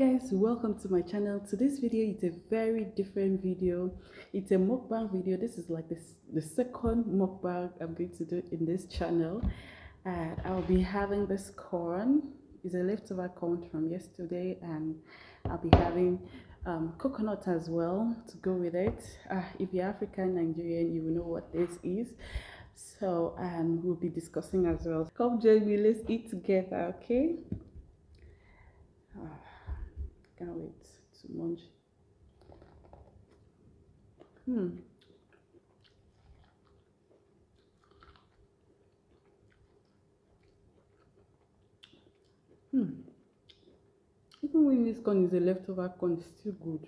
guys, welcome to my channel. Today's video is a very different video. It's a mukbang video. This is like the second mukbang I'm going to do in this channel, and I'll be having this corn. It's a leftover corn from yesterday, and I'll be having coconut as well to go with it. If you're African Nigerian, you will know what this is. So we'll be discussing as well. Come join me, let's eat together, okay? Can't wait to munch. Even when this corn is a leftover corn, it's still good.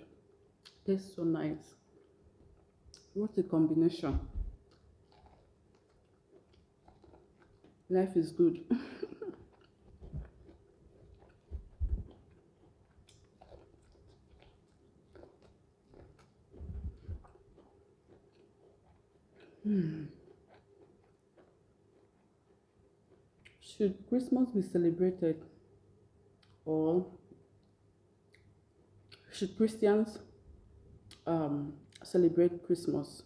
Tastes so nice. What a combination. Life is good. Should Christmas be celebrated, or should Christians celebrate Christmas?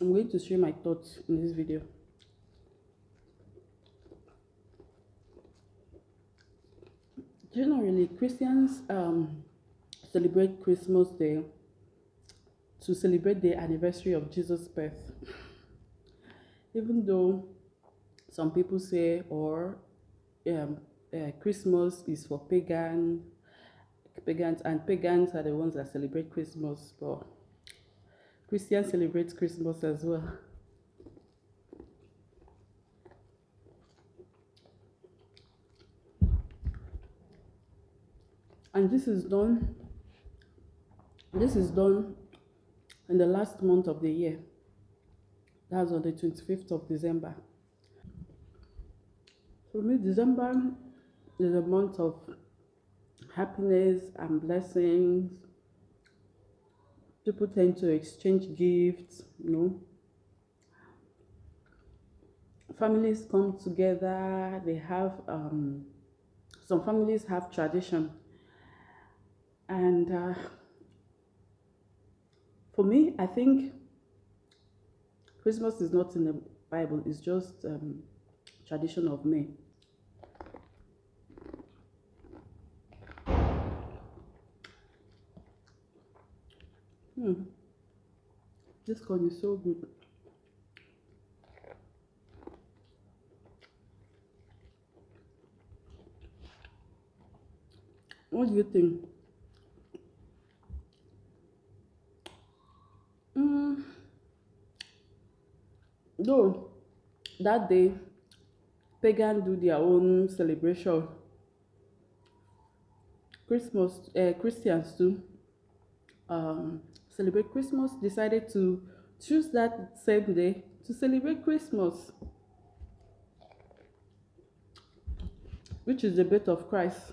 I'm going to share my thoughts in this video. Generally, Christians celebrate Christmas Day to celebrate the anniversary of Jesus' birth. Even though some people say, or Christmas is for pagans, and pagans are the ones that celebrate Christmas, but Christians celebrate Christmas as well. And this is done in the last month of the year. That's on the 25th of December. For me, December is a month of happiness and blessings. People tend to exchange gifts, you know. Families come together. They have, some families have tradition. And for me, I think Christmas is not in the Bible. It's just tradition of men. This corn is so good. What do you think? Though that day pagans do their own celebration, Christmas, Christians too celebrate Christmas, decided to choose that same day to celebrate Christmas, which is the birth of Christ.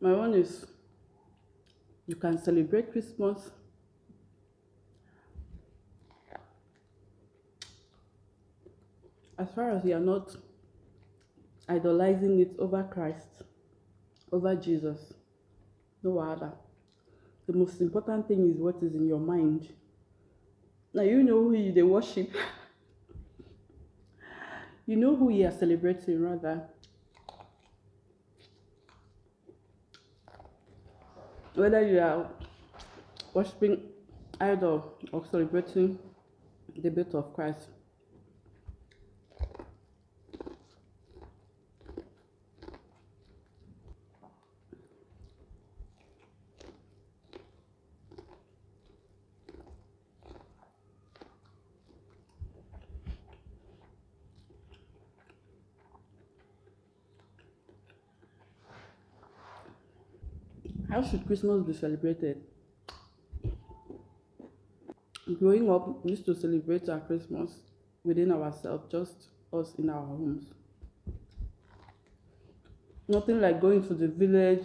My one is, you can celebrate Christmas as far as you are not idolizing it over Christ, over Jesus. No other. The most important thing is what is in your mind. Now you know who you they worship. You know who you are celebrating, rather. Whether you are worshiping idol or celebrating the birth of Christ. How should Christmas be celebrated? Growing up, we used to celebrate our Christmas within ourselves, just us in our homes. Nothing like going to the village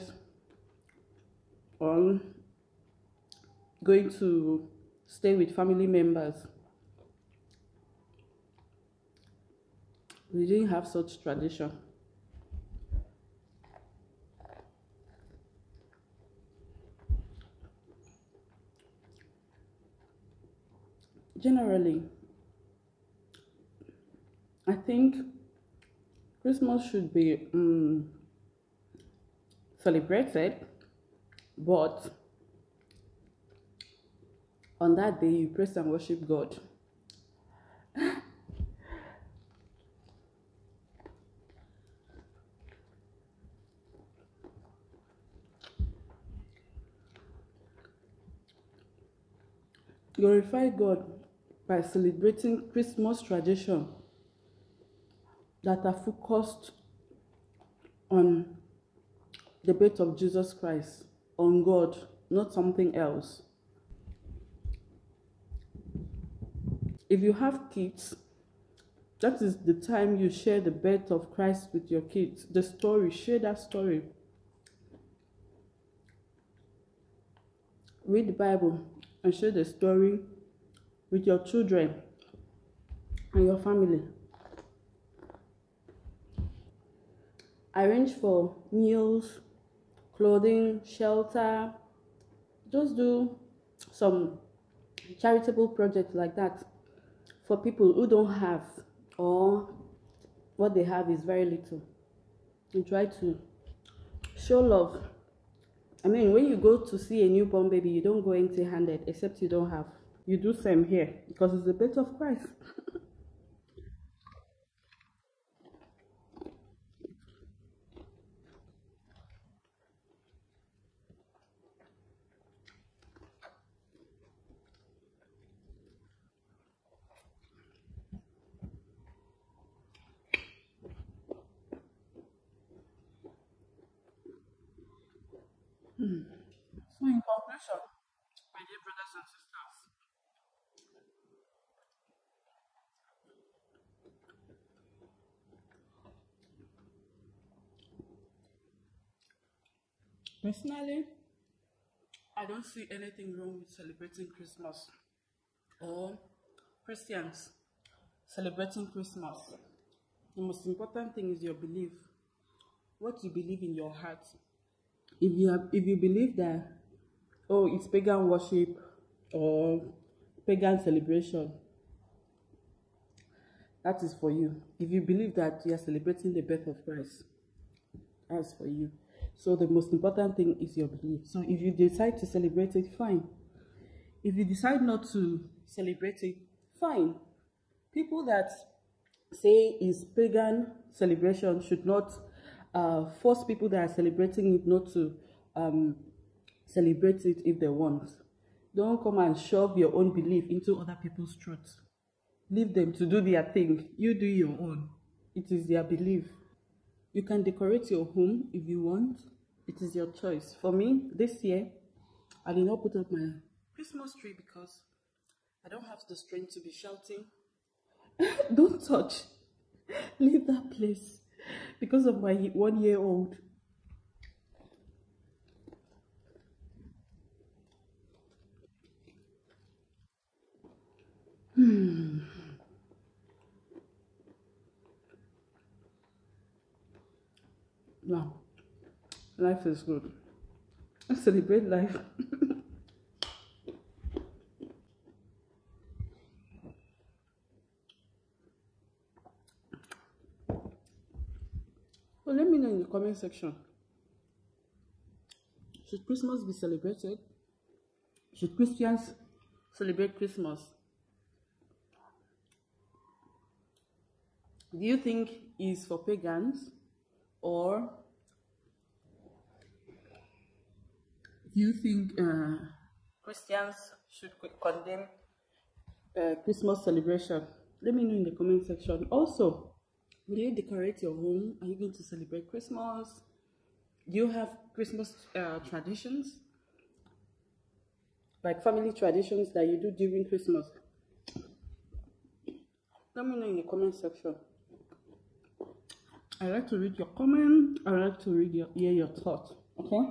or going to stay with family members. We didn't have such tradition. generally, I think Christmas should be celebrated, but on that day you praise and worship God. Glorify God by celebrating Christmas traditions that are focused on the birth of Jesus Christ, on God, not something else. If you have kids, that is the time you share the birth of Christ with your kids. The story, share that story. Read the Bible and share the story with your children and your family. Arrange for meals, clothing, shelter. Just do some charitable projects like that for people who don't have, or what they have is very little. And try to show love. I mean, when you go to see a newborn baby, you don't go empty-handed, except you don't have. You do same here, because it's the birth of Christ. So in conclusion, my dear brothers and sisters, personally, I don't see anything wrong with celebrating Christmas, or Christians celebrating Christmas. The most important thing is your belief, what you believe in your heart. If you believe that, oh, it's pagan worship or pagan celebration, that is for you. If you believe that you are celebrating the birth of Christ, that's for you. So the most important thing is your belief. So if you decide to celebrate it, fine. If you decide not to celebrate it, fine. People that say it's pagan celebration should not force people that are celebrating it not to celebrate it if they want. Don't come and shove your own belief into other people's truth. Leave them to do their thing. You do your own. It is their belief. You can decorate your home if you want. It is your choice. For me, this year, I did not put up my Christmas tree because I don't have the strength to be shouting, "Don't touch. Leave that place," because of my 1-year-old. Now, life is good. I celebrate life. Let me know in the comment section. Should Christmas be celebrated? Should Christians celebrate Christmas? Do you think it's for pagans, or do you think Christians should condemn Christmas celebration? Let me know in the comment section. Also, will you decorate your home? Are you going to celebrate Christmas? Do you have Christmas traditions? Like family traditions that you do during Christmas? Let me know in the comment section. I like to read your comment. I like to hear your thoughts, okay?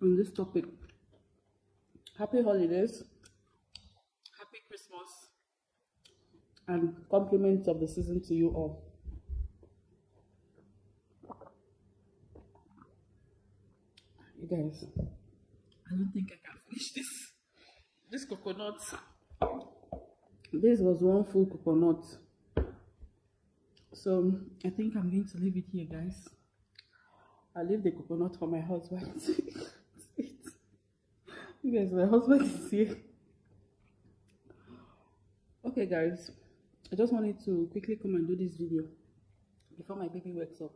On this topic. Happy holidays. Happy Christmas. And compliments of the season to you all. You guys, I don't think I can finish this coconut. This was one full coconut. So I think I'm going to leave it here, guys. I leave the coconut for my husband. You guys, my husband is here. Okay, guys, I just wanted to quickly come and do this video before my baby wakes up.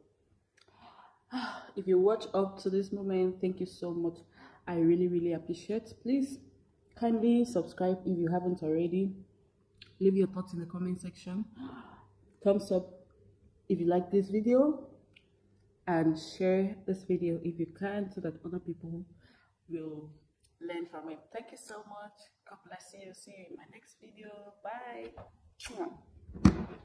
If you watch up to this moment, thank you so much. I really appreciate. Please kindly subscribe if you haven't already. Leave your thoughts in the comment section. Thumbs up if you like this video, and share this video if you can, so that other people will learn from it. Thank you so much. God bless you. See you in my next video. Bye.